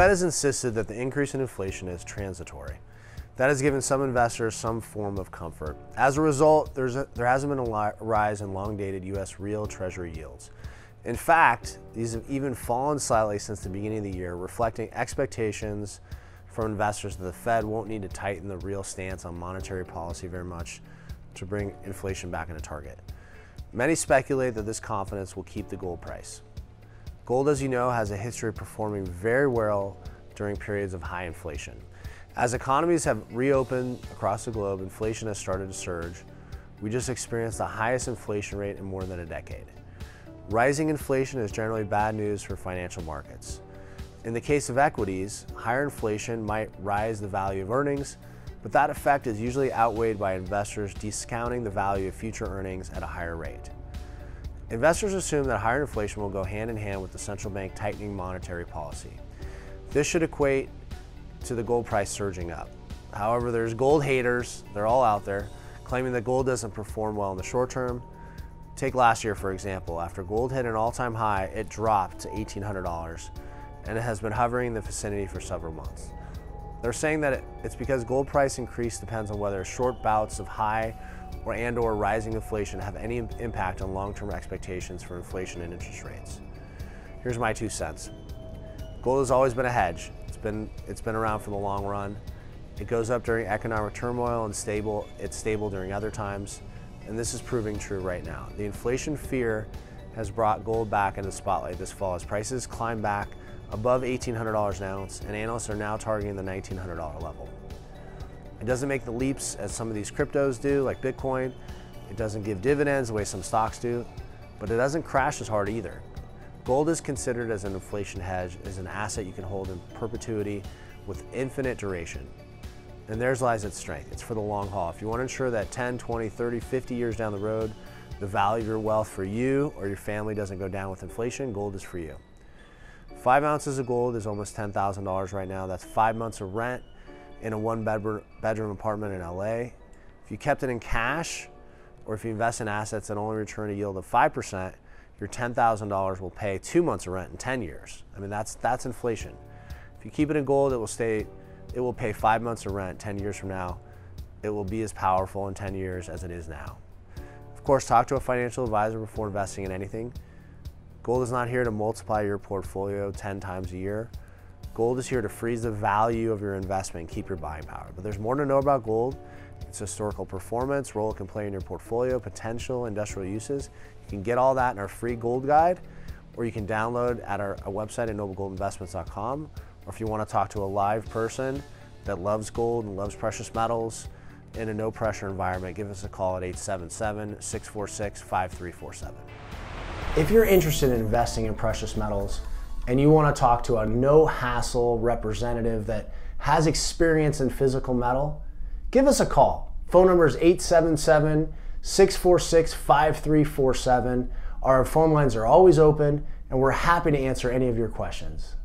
Fed has insisted that the increase in inflation is transitory. That has given some investors some form of comfort. As a result, there hasn't been a rise in long-dated U.S. real Treasury yields. In fact, these have even fallen slightly since the beginning of the year, reflecting expectations from investors that the Fed won't need to tighten the real stance on monetary policy very much to bring inflation back into target. Many speculate that this confidence will keep the gold price. Gold, as you know, has a history of performing very well during periods of high inflation. As economies have reopened across the globe, inflation has started to surge. We just experienced the highest inflation rate in more than a decade. Rising inflation is generally bad news for financial markets. In the case of equities, higher inflation might rise the value of earnings, but that effect is usually outweighed by investors discounting the value of future earnings at a higher rate. Investors assume that higher inflation will go hand in hand with the central bank tightening monetary policy. This should equate to the gold price surging up. However, there's gold haters, they're all out there, claiming that gold doesn't perform well in the short term. Take last year, for example. After gold hit an all-time high, it dropped to $1,800, and it has been hovering in the vicinity for several months. They're saying that it's because gold price increase depends on whether short bouts of high or rising inflation have any impact on long-term expectations for inflation and interest rates. Here's my 2 cents. Gold has always been a hedge. It's been around for the long run. It goes up during economic turmoil and it's stable during other times, and this is proving true right now. The inflation fear has brought gold back into the spotlight this fall as prices climb back above $1,800 an ounce, and analysts are now targeting the $1,900 level. It doesn't make the leaps as some of these cryptos do, like Bitcoin. It doesn't give dividends the way some stocks do, but it doesn't crash as hard either. Gold is considered as an inflation hedge, as an asset you can hold in perpetuity with infinite duration. And therein lies its strength. It's for the long haul. If you want to ensure that 10, 20, 30, 50 years down the road, the value of your wealth for you or your family doesn't go down with inflation, gold is for you. 5 ounces of gold is almost $10,000 right now. That's 5 months of rent in a one-bedroom apartment in LA. If you kept it in cash, or if you invest in assets that only return a yield of 5%, your $10,000 will pay 2 months of rent in 10 years. I mean, that's inflation. If you keep it in gold, it will pay 5 months of rent 10 years from now. It will be as powerful in 10 years as it is now. Of course, talk to a financial advisor before investing in anything. Gold is not here to multiply your portfolio 10 times a year. Gold is here to freeze the value of your investment and keep your buying power. But there's more to know about gold. Its historical performance, role it can play in your portfolio, potential industrial uses. You can get all that in our free gold guide, or you can download at our website at noblegoldinvestments.com. Or if you want to talk to a live person that loves gold and loves precious metals in a no pressure environment, give us a call at 877-646-5347. If you're interested in investing in precious metals, and you want to talk to a no-hassle representative that has experience in physical metal, give us a call. Phone number is 877-646-5347. Our phone lines are always open, and we're happy to answer any of your questions.